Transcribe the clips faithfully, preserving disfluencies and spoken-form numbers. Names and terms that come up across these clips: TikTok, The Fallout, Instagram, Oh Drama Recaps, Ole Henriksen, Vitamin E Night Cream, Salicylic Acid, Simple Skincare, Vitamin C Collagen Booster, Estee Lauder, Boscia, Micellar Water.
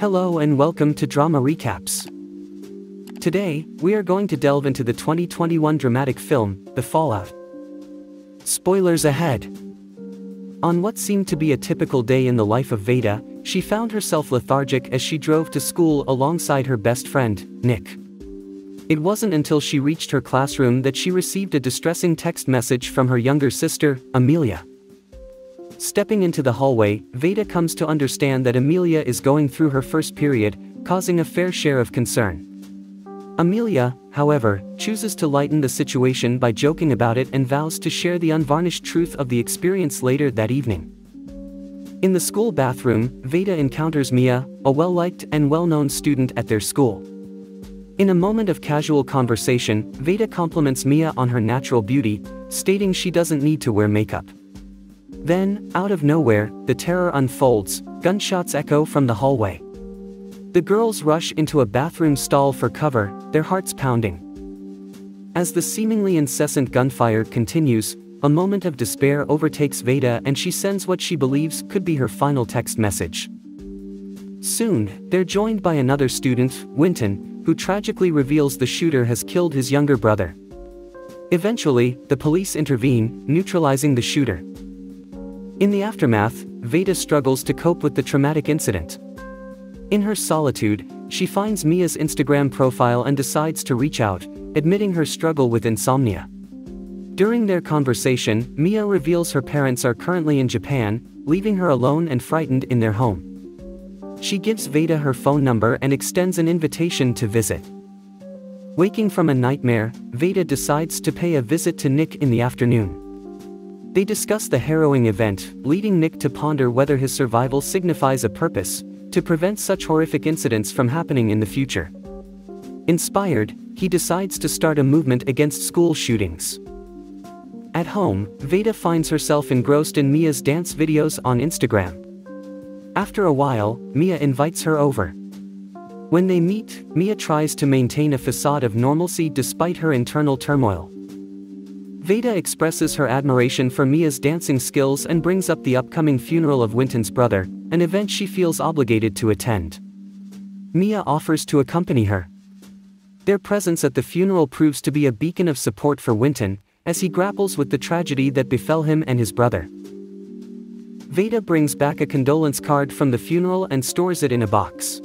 Hello and welcome to Drama Recaps. Today, we are going to delve into the twenty twenty-one dramatic film, The Fallout. Spoilers ahead. On what seemed to be a typical day in the life of Veda, she found herself lethargic as she drove to school alongside her best friend, Nick. It wasn't until she reached her classroom that she received a distressing text message from her younger sister, Amelia. Stepping into the hallway, Veda comes to understand that Amelia is going through her first period, causing a fair share of concern. Amelia, however, chooses to lighten the situation by joking about it and vows to share the unvarnished truth of the experience later that evening. In the school bathroom, Veda encounters Mia, a well-liked and well-known student at their school. In a moment of casual conversation, Veda compliments Mia on her natural beauty, stating she doesn't need to wear makeup. Then, out of nowhere, the terror unfolds, gunshots echo from the hallway. The girls rush into a bathroom stall for cover, their hearts pounding. As the seemingly incessant gunfire continues, a moment of despair overtakes Veda and she sends what she believes could be her final text message. Soon, they're joined by another student, Winton, who tragically reveals the shooter has killed his younger brother. Eventually, the police intervene, neutralizing the shooter. In the aftermath, Veda struggles to cope with the traumatic incident. In her solitude, she finds Mia's Instagram profile and decides to reach out, admitting her struggle with insomnia. During their conversation, Mia reveals her parents are currently in Japan, leaving her alone and frightened in their home. She gives Veda her phone number and extends an invitation to visit. Waking from a nightmare, Veda decides to pay a visit to Nick in the afternoon. They discuss the harrowing event, leading Nick to ponder whether his survival signifies a purpose, to prevent such horrific incidents from happening in the future. Inspired, he decides to start a movement against school shootings. At home, Veda finds herself engrossed in Mia's dance videos on Instagram. After a while, Mia invites her over. When they meet, Mia tries to maintain a facade of normalcy despite her internal turmoil. Veda expresses her admiration for Mia's dancing skills and brings up the upcoming funeral of Winton's brother, an event she feels obligated to attend. Mia offers to accompany her. Their presence at the funeral proves to be a beacon of support for Winton, as he grapples with the tragedy that befell him and his brother. Veda brings back a condolence card from the funeral and stores it in a box.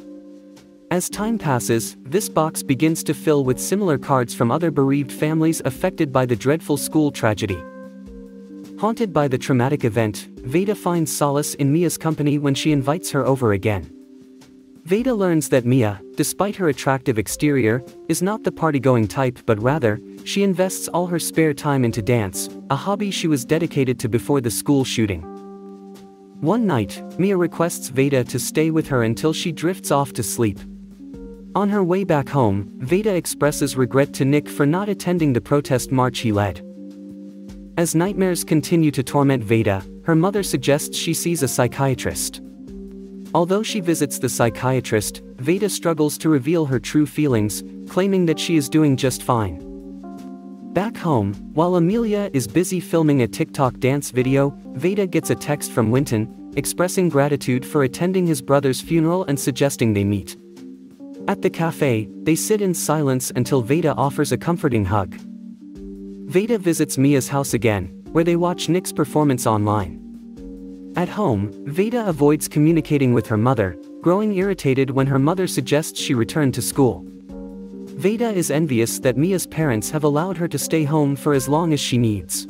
As time passes, this box begins to fill with similar cards from other bereaved families affected by the dreadful school tragedy. Haunted by the traumatic event, Veda finds solace in Mia's company when she invites her over again. Veda learns that Mia, despite her attractive exterior, is not the party-going type, but rather, she invests all her spare time into dance, a hobby she was dedicated to before the school shooting. One night, Mia requests Veda to stay with her until she drifts off to sleep. On her way back home, Veda expresses regret to Nick for not attending the protest march he led. As nightmares continue to torment Veda, her mother suggests she sees a psychiatrist. Although she visits the psychiatrist, Veda struggles to reveal her true feelings, claiming that she is doing just fine. Back home, while Amelia is busy filming a TikTok dance video, Veda gets a text from Winton, expressing gratitude for attending his brother's funeral and suggesting they meet. At the cafe, they sit in silence until Veda offers a comforting hug. Veda visits Mia's house again, where they watch Nick's performance online. At home, Veda avoids communicating with her mother, growing irritated when her mother suggests she return to school. Veda is envious that Mia's parents have allowed her to stay home for as long as she needs.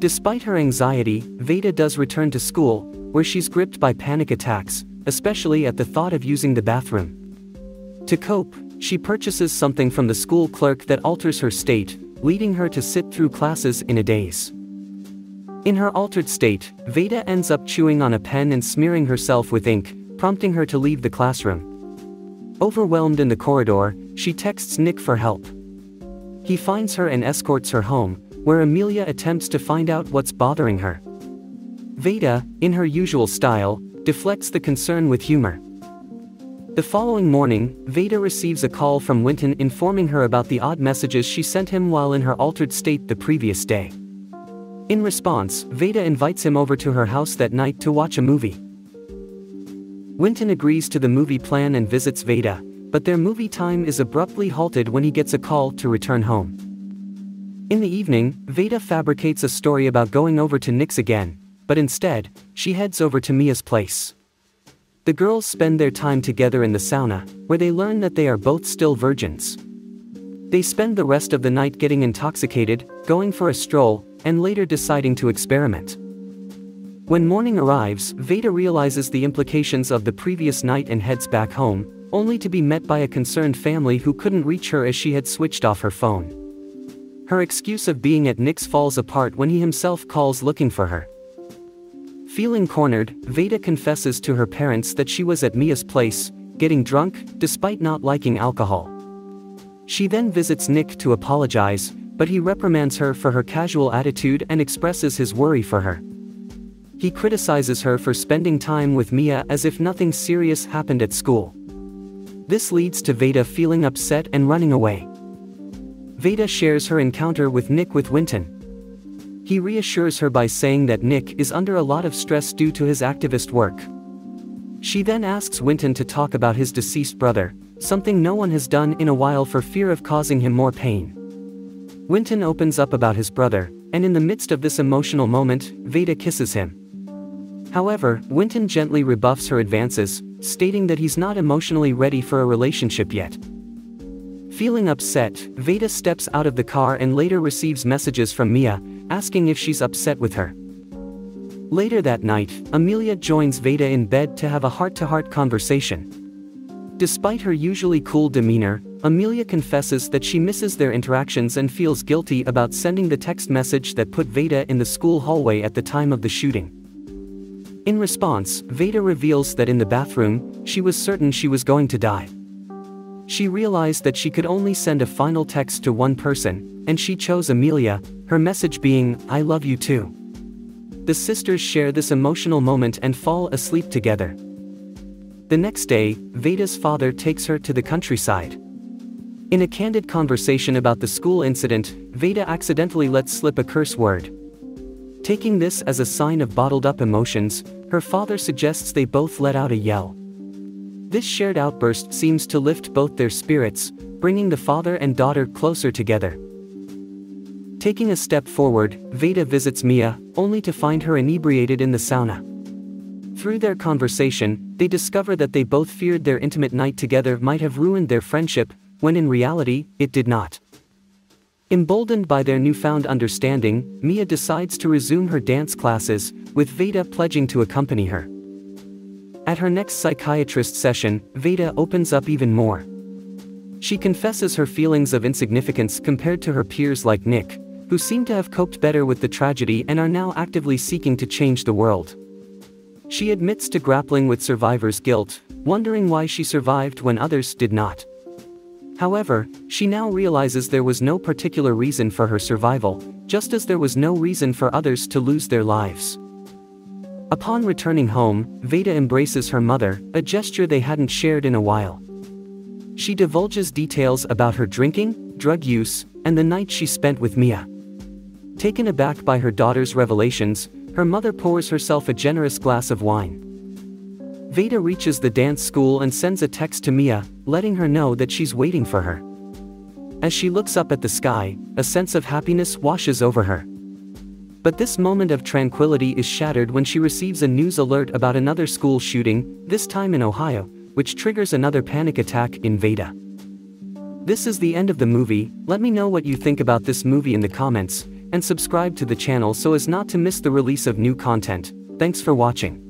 Despite her anxiety, Veda does return to school, where she's gripped by panic attacks, especially at the thought of using the bathroom. To cope, she purchases something from the school clerk that alters her state, leading her to sit through classes in a daze. In her altered state, Veda ends up chewing on a pen and smearing herself with ink, prompting her to leave the classroom. Overwhelmed in the corridor, she texts Nick for help. He finds her and escorts her home, where Amelia attempts to find out what's bothering her. Veda, in her usual style, deflects the concern with humor. The following morning, Veda receives a call from Winton informing her about the odd messages she sent him while in her altered state the previous day. In response, Veda invites him over to her house that night to watch a movie. Winton agrees to the movie plan and visits Veda, but their movie time is abruptly halted when he gets a call to return home. In the evening, Veda fabricates a story about going over to Nick's again, but instead, she heads over to Mia's place. The girls spend their time together in the sauna, where they learn that they are both still virgins. They spend the rest of the night getting intoxicated, going for a stroll, and later deciding to experiment. When morning arrives, Veda realizes the implications of the previous night and heads back home, only to be met by a concerned family who couldn't reach her as she had switched off her phone. Her excuse of being at Nick's falls apart when he himself calls looking for her. Feeling cornered, Veda confesses to her parents that she was at Mia's place, getting drunk, despite not liking alcohol. She then visits Nick to apologize, but he reprimands her for her casual attitude and expresses his worry for her. He criticizes her for spending time with Mia as if nothing serious happened at school. This leads to Veda feeling upset and running away. Veda shares her encounter with Nick with Winton. He reassures her by saying that Nick is under a lot of stress due to his activist work. She then asks Winton to talk about his deceased brother, something no one has done in a while for fear of causing him more pain. Winton opens up about his brother, and in the midst of this emotional moment, Veda kisses him. However, Winton gently rebuffs her advances, stating that he's not emotionally ready for a relationship yet. Feeling upset, Veda steps out of the car and later receives messages from Mia, asking if she's upset with her. Later that night, Amelia joins Veda in bed to have a heart-to-heart conversation. Despite her usually cool demeanor, Amelia confesses that she misses their interactions and feels guilty about sending the text message that put Veda in the school hallway at the time of the shooting. In response, Veda reveals that in the bathroom, she was certain she was going to die. She realized that she could only send a final text to one person, and she chose Amelia, her message being, "I love you too." The sisters share this emotional moment and fall asleep together. The next day, Veda's father takes her to the countryside. In a candid conversation about the school incident, Veda accidentally lets slip a curse word. Taking this as a sign of bottled-up emotions, her father suggests they both let out a yell. This shared outburst seems to lift both their spirits, bringing the father and daughter closer together. Taking a step forward, Veda visits Mia, only to find her inebriated in the sauna. Through their conversation, they discover that they both feared their intimate night together might have ruined their friendship, when in reality, it did not. Emboldened by their newfound understanding, Mia decides to resume her dance classes, with Veda pledging to accompany her. At her next psychiatrist session, Veda opens up even more. She confesses her feelings of insignificance compared to her peers like Nick, who seem to have coped better with the tragedy and are now actively seeking to change the world. She admits to grappling with survivor's guilt, wondering why she survived when others did not. However, she now realizes there was no particular reason for her survival, just as there was no reason for others to lose their lives. Upon returning home, Veda embraces her mother, a gesture they hadn't shared in a while. She divulges details about her drinking, drug use, and the night she spent with Mia. Taken aback by her daughter's revelations, her mother pours herself a generous glass of wine. Veda reaches the dance school and sends a text to Mia, letting her know that she's waiting for her. As she looks up at the sky, a sense of happiness washes over her. But this moment of tranquility is shattered when she receives a news alert about another school shooting, this time in Ohio, which triggers another panic attack in Veda. This is the end of the movie. Let me know what you think about this movie in the comments, and subscribe to the channel so as not to miss the release of new content. Thanks for watching.